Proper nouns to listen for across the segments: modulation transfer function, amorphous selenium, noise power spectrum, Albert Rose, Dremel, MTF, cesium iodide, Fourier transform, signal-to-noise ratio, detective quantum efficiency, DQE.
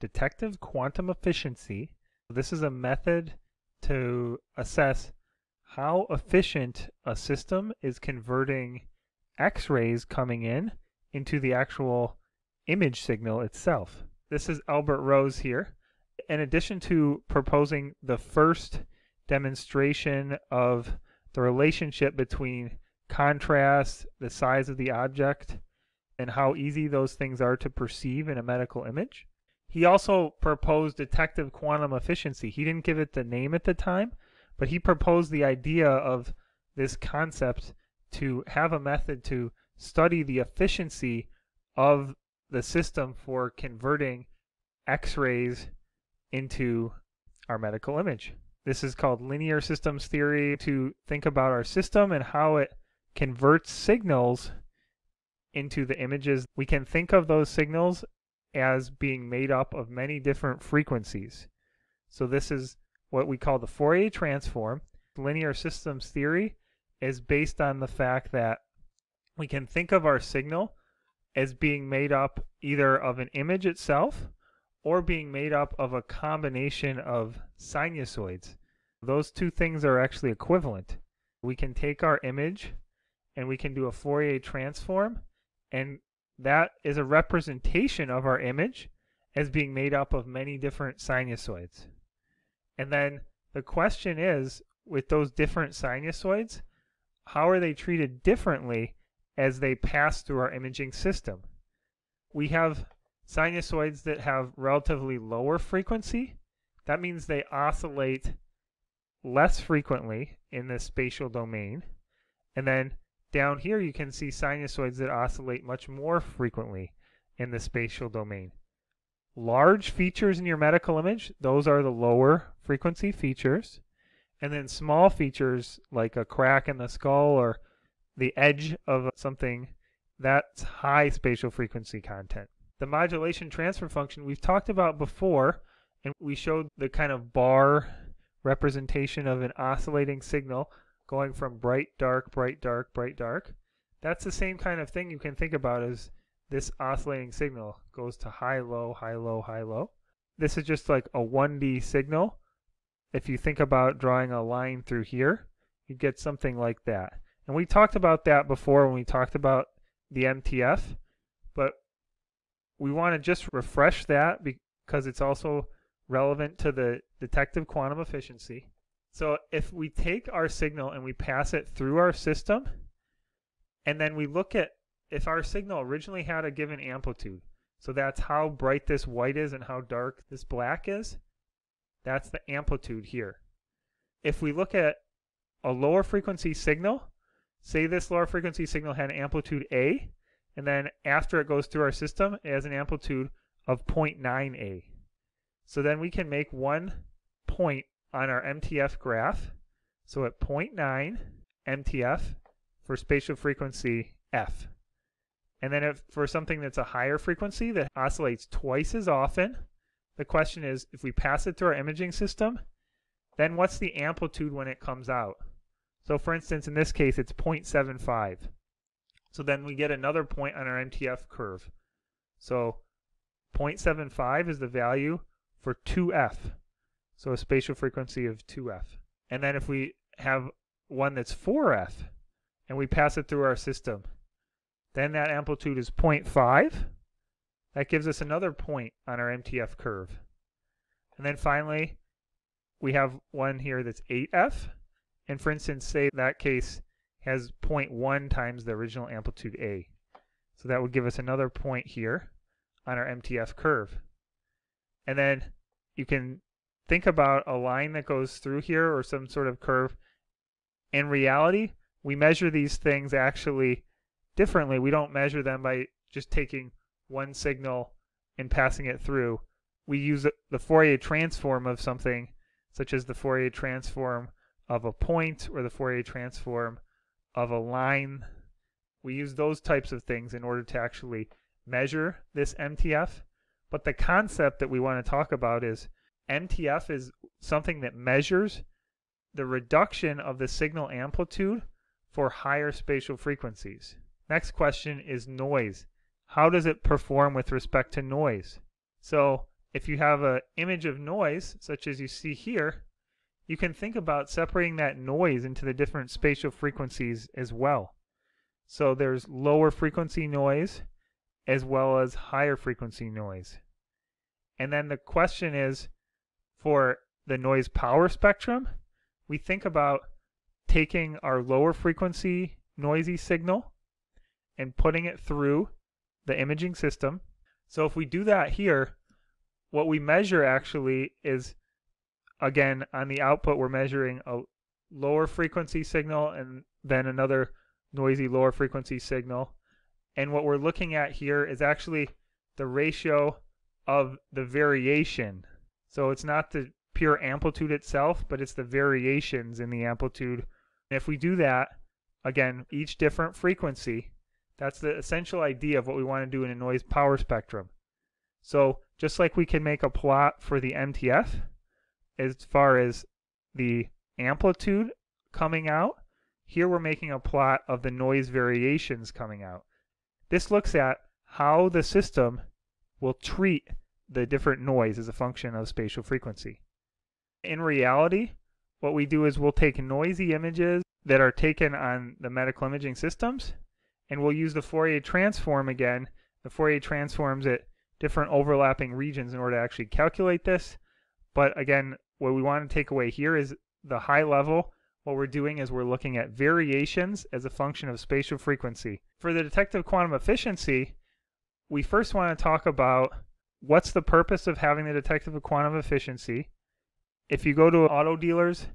detective quantum efficiency. This is a method to assess how efficient a system is converting X-rays coming in into the actual image signal itself. This is Albert Rose here. In addition to proposing the first demonstration of the relationship between contrast, the size of the object, and how easy those things are to perceive in a medical image, he also proposed detective quantum efficiency. He didn't give it the name at the time, but he proposed the idea of this concept to have a method to study the efficiency of the system for converting X-rays into our medical image. This is called linear systems theory, to think about our system and how it converts signals into the images. We can think of those signals as being made up of many different frequencies. So this is what we call the Fourier transform. Linear systems theory is based on the fact that we can think of our signal as being made up either of an image itself or being made up of a combination of sinusoids. Those two things are actually equivalent. We can take our image and we can do a Fourier transform, and that is a representation of our image as being made up of many different sinusoids. And then the question is, with those different sinusoids, how are they treated differently as they pass through our imaging system? We have sinusoids that have relatively lower frequency. That means they oscillate less frequently in the spatial domain. And then down here you can see sinusoids that oscillate much more frequently in the spatial domain. Large features in your medical image, those are the lower frequency features. And then small features like a crack in the skull or the edge of something, that's high spatial frequency content. The modulation transfer function we've talked about before, and we showed the kind of bar representation of an oscillating signal going from bright, dark, bright, dark, bright, dark. That's the same kind of thing you can think about as this oscillating signal goes to high, low, high, low, high, low. This is just like a 1D signal. If you think about drawing a line through here, you'd get something like that. And we talked about that before when we talked about the MTF, but we want to just refresh that because it's also relevant to the detective quantum efficiency. So if we take our signal and we pass it through our system, and then we look at if our signal originally had a given amplitude, so that's how bright this white is and how dark this black is, that's the amplitude here. If we look at a lower frequency signal, say this lower frequency signal had an amplitude A, and then after it goes through our system, it has an amplitude of 0.9A. So then we can make one point on our MTF graph. So at 0.9 MTF for spatial frequency F. And then if for something that's a higher frequency that oscillates twice as often, the question is, if we pass it through our imaging system, then what's the amplitude when it comes out? So for instance, in this case, it's 0.75. So then we get another point on our MTF curve. So 0.75 is the value for 2F. So a spatial frequency of 2F. And then if we have one that's 4F and we pass it through our system, then that amplitude is 0.5. That gives us another point on our MTF curve. And then finally, we have one here that's 8F. And for instance, say that case has 0.1 times the original amplitude A. So that would give us another point here on our MTF curve. And then you can think about a line that goes through here or some sort of curve. In reality, we measure these things actually differently. We don't measure them by just taking one signal and passing it through. We use the Fourier transform of something, such as the Fourier transform of a point or the Fourier transform of a line. We use those types of things in order to actually measure this MTF. But the concept that we want to talk about is MTF is something that measures the reduction of the signal amplitude for higher spatial frequencies. Next question is noise. How does it perform with respect to noise? So if you have an image of noise, such as you see here, you can think about separating that noise into the different spatial frequencies as well. So there's lower frequency noise as well as higher frequency noise. And then the question is, for the noise power spectrum, we think about taking our lower frequency noisy signal and putting it through the imaging system. So if we do that here, what we measure actually is, again, on the output we're measuring a lower frequency signal and then another noisy lower frequency signal. And what we're looking at here is actually the ratio of the variation. So it's not the pure amplitude itself, but it's the variations in the amplitude. And if we do that, again, each different frequency, that's the essential idea of what we want to do in a noise power spectrum. So just like we can make a plot for the MTF, as far as the amplitude coming out, here we're making a plot of the noise variations coming out. This looks at how the system will treat the different noise as a function of spatial frequency. In reality, what we do is we'll take noisy images that are taken on the medical imaging systems, and we'll use the Fourier transform again. The Fourier transforms at different overlapping regions in order to actually calculate this. But again, what we want to take away here is the high level. What we're doing is we're looking at variations as a function of spatial frequency. For the detective quantum efficiency, we first want to talk about what's the purpose of having the detective quantum efficiency. If you go to auto dealers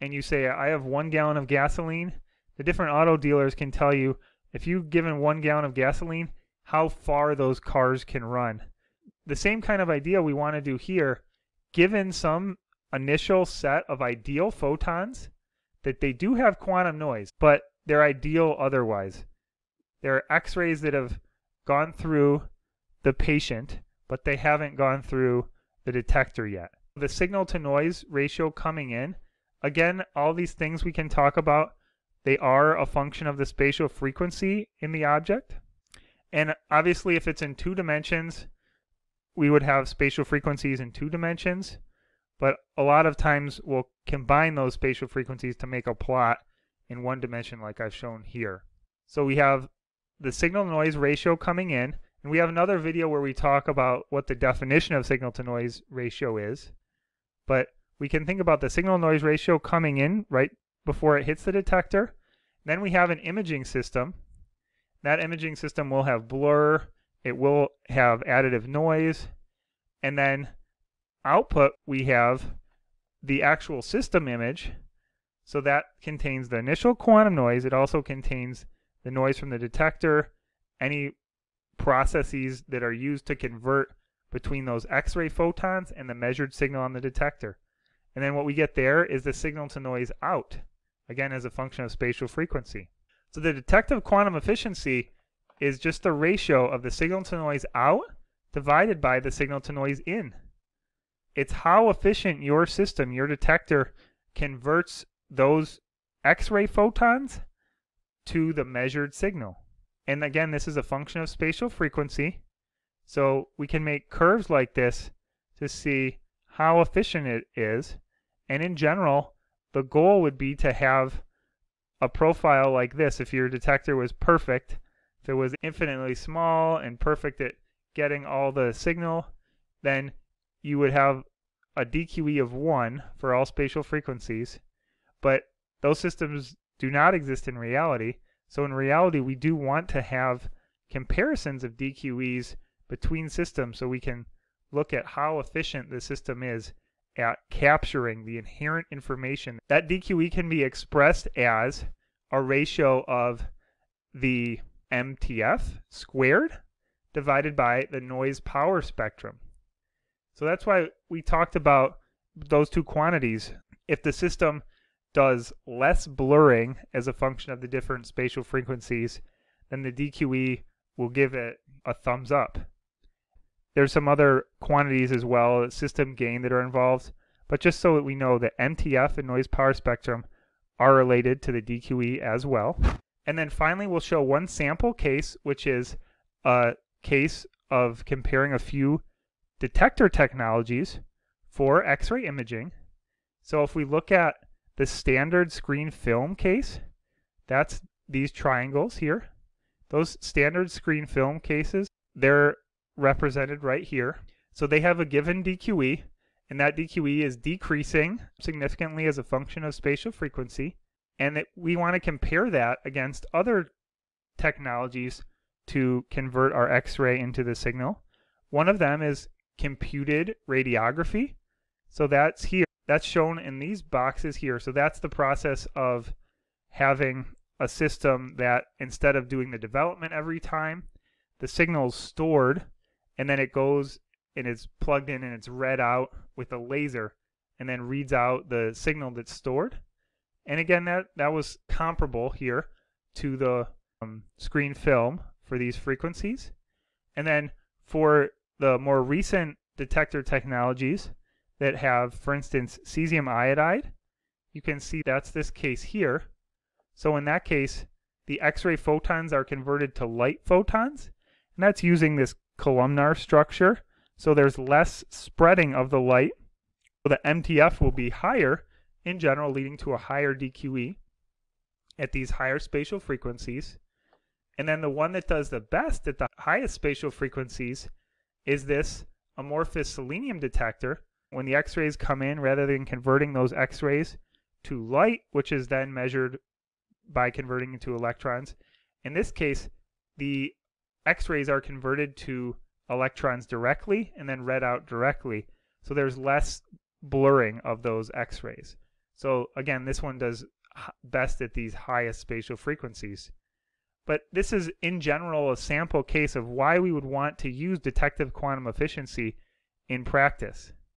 and you say, I have 1 gallon of gasoline, the different auto dealers can tell you, if you've given 1 gallon of gasoline, how far those cars can run. The same kind of idea we want to do here. Given some initial set of ideal photons, that they do have quantum noise, but they're ideal otherwise. There are x-rays that have gone through the patient, but they haven't gone through the detector yet. The signal-to-noise ratio coming in, again, all these things we can talk about, they are a function of the spatial frequency in the object. And obviously, if it's in 2 dimensions, we would have spatial frequencies in 2 dimensions. But a lot of times we'll combine those spatial frequencies to make a plot in 1 dimension like I've shown here. So we have the signal-to-noise ratio coming in, and we have another video where we talk about what the definition of signal-to-noise ratio is. But we can think about the signal-to-noise ratio coming in right before it hits the detector. Then we have an imaging system. That imaging system will have blur, it will have additive noise, and then output we have the actual system image. So that contains the initial quantum noise. It also contains the noise from the detector, any processes that are used to convert between those X-ray photons and the measured signal on the detector. And then what we get there is the signal to noise out, again as a function of spatial frequency. So the detective quantum efficiency is just the ratio of the signal to noise out divided by the signal to noise in. It's how efficient your system, your detector, converts those X-ray photons to the measured signal. And again, this is a function of spatial frequency. So we can make curves like this to see how efficient it is. And in general, the goal would be to have a profile like this. If your detector was perfect, if it was infinitely small and perfect at getting all the signal, then you would have a DQE of 1 for all spatial frequencies, but those systems do not exist in reality. So in reality, we do want to have comparisons of DQEs between systems so we can look at how efficient the system is at capturing the inherent information. That DQE can be expressed as a ratio of the MTF squared divided by the noise power spectrum. So that's why we talked about those two quantities. If the system does less blurring as a function of the different spatial frequencies, then the DQE will give it a thumbs up. There's some other quantities as well, system gain, that are involved, but just so that we know that MTF and noise power spectrum are related to the DQE as well. And then finally, we'll show one sample case, which is a case of comparing a few detector technologies for X-ray imaging. So if we look at the standard screen film case, that's these triangles here. Those standard screen film cases, they're represented right here. So they have a given DQE, and that DQE is decreasing significantly as a function of spatial frequency. And that we want to compare that against other technologies to convert our X-ray into the signal. One of them is computed radiography. So that's here. That's shown in these boxes here. So that's the process of having a system that instead of doing the development every time, the signal is stored and then it goes and it's plugged in and it's read out with a laser and then reads out the signal that's stored. And again, that was comparable here to the screen film for these frequencies. And then for the more recent detector technologies that have, for instance, cesium iodide, you can see that's this case here. So in that case, the X-ray photons are converted to light photons, and that's using this columnar structure. So there's less spreading of the light. So the MTF will be higher in general, leading to a higher DQE at these higher spatial frequencies. And then the one that does the best at the highest spatial frequencies is this amorphous selenium detector. When the X-rays come in, rather than converting those X-rays to light, which is then measured by converting into electrons, in this case, the X-rays are converted to electrons directly and then read out directly. So there's less blurring of those X-rays. So again, this one does best at these highest spatial frequencies. But this is in general a sample case of why we would want to use detective quantum efficiency in practice.